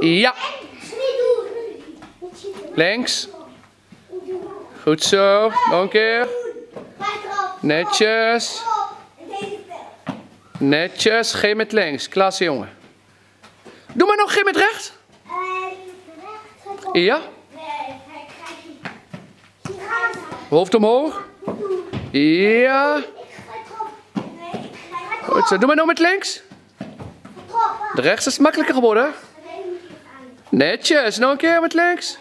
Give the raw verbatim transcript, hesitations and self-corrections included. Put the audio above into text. Ja. Links. Goed zo. Nog een keer. Netjes. Netjes. Geen met links. Klasse jongen. Doe maar nog geen met rechts. Ja. Hoofd omhoog. Ja. Goed zo. Doe maar nog met links. De rechts is makkelijker geworden. Netjes. Nog een keer met links.